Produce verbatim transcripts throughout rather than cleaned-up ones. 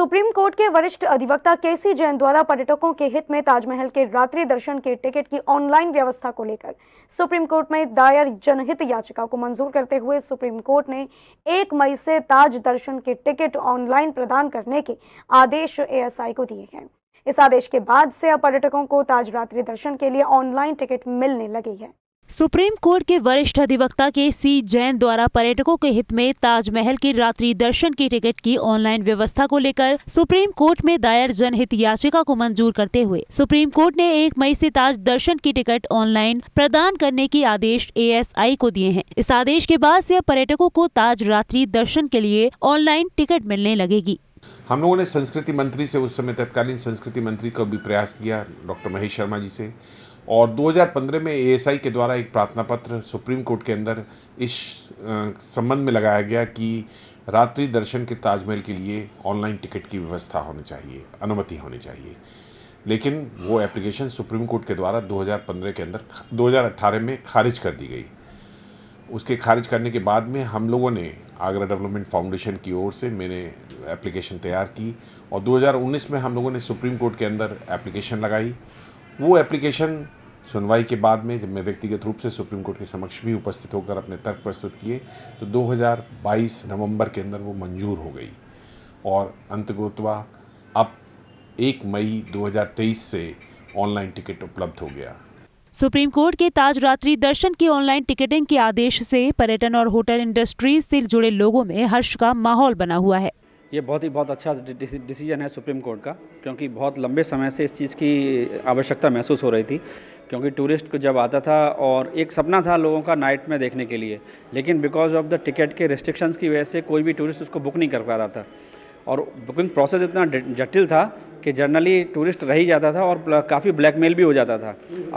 Supreme court के वरिष्ठ अधिवक्ता केसी जैन द्वारा पर्यटकों के हित में ताजमहल के रात्रि दर्शन के टिकट की ऑनलाइन व्यवस्था को लेकर सुप्रीम कोर्ट में दायर जनहित याचिका को मंजूर करते हुए सुप्रीम कोर्ट ने एक मई से ताज दर्शन के टिकट ऑनलाइन प्रदान करने के आदेश ए एस आई को दिए हैं। इस आदेश के बाद से अब पर्यटकों को ताज रात्रि दर्शन के लिए ऑनलाइन टिकट मिलने लगी है। सुप्रीम कोर्ट के वरिष्ठ अधिवक्ता केसी जैन द्वारा पर्यटकों के हित में ताजमहल के रात्रि दर्शन की टिकट की ऑनलाइन व्यवस्था को लेकर सुप्रीम कोर्ट में दायर जनहित याचिका को मंजूर करते हुए सुप्रीम कोर्ट ने एक मई से ताज दर्शन की टिकट ऑनलाइन प्रदान करने के आदेश ए एस आई को दिए हैं। इस आदेश के बाद से पर्यटकों को ताज रात्रि दर्शन के लिए ऑनलाइन टिकट मिलने लगेगी। हम लोगों ने संस्कृति मंत्री से, उस समय तत्कालीन संस्कृति मंत्री को भी प्रयास किया, डॉक्टर महेश शर्मा जी से, और दो हज़ार पंद्रह में ए एस आई के द्वारा एक प्रार्थना पत्र सुप्रीम कोर्ट के अंदर इस संबंध में लगाया गया कि रात्रि दर्शन के ताजमहल के लिए ऑनलाइन टिकट की व्यवस्था होनी चाहिए, अनुमति होनी चाहिए। लेकिन वो एप्लीकेशन सुप्रीम कोर्ट के द्वारा दो हज़ार पंद्रह के अंदर दो हज़ार अठारह में खारिज कर दी गई। उसके खारिज करने के बाद में हम लोगों ने आगरा डेवलपमेंट फाउंडेशन की ओर से मैंने एप्लीकेशन तैयार की और दो हज़ार उन्नीस में हम लोगों ने सुप्रीम कोर्ट के अंदर एप्लीकेशन लगाई। वो एप्लीकेशन सुनवाई के बाद में जब मैं व्यक्तिगत रूप से सुप्रीम कोर्ट के समक्ष भी उपस्थित होकर अपने तर्क प्रस्तुत किए तो दो हज़ार बाईस नवंबर के अंदर वो मंजूर हो गई और अंततोगत्वा अब एक मई दो हज़ार तेईस से ऑनलाइन टिकट उपलब्ध हो गया। सुप्रीम कोर्ट के ताज रात्रि दर्शन की ऑनलाइन टिकटिंग के आदेश से पर्यटन और होटल इंडस्ट्रीज से जुड़े लोगों में हर्ष का माहौल बना हुआ है। ये बहुत ही बहुत अच्छा डिसीजन है सुप्रीम कोर्ट का, क्योंकि बहुत लंबे समय से इस चीज़ की आवश्यकता महसूस हो रही थी, क्योंकि टूरिस्ट को जब आता था और एक सपना था लोगों का नाइट में देखने के लिए, लेकिन बिकॉज ऑफ द टिकट के रिस्ट्रिक्शंस की वजह से कोई भी टूरिस्ट उसको बुक नहीं कर पा रहा था और बुकिंग प्रोसेस इतना जटिल था कि जनरली टूरिस्ट रह ही जाता था और काफ़ी ब्लैकमेल भी हो जाता था।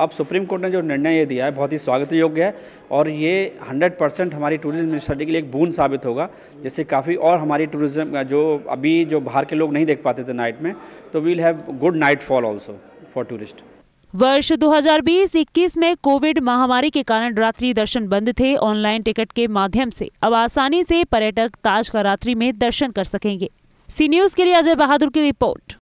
अब सुप्रीम कोर्ट ने जो निर्णय ये दिया है बहुत ही स्वागत योग्य है और ये सौ परसेंट हमारी टूरिज्म इंडस्ट्री के लिए एक बूंद साबित होगा, जिससे काफ़ी और हमारी टूरिज्म जो अभी जो बाहर के लोग नहीं देख पाते थे नाइट में, तो we'll have good night fall also for tourist. वर्ष दो हज़ार बीस इक्कीस में कोविड महामारी के कारण रात्रि दर्शन बंद थे। ऑनलाइन टिकट के माध्यम से अब आसानी से पर्यटक ताज का रात्रि में दर्शन कर सकेंगे। सी न्यूज़ के लिए अजय बहादुर की रिपोर्ट।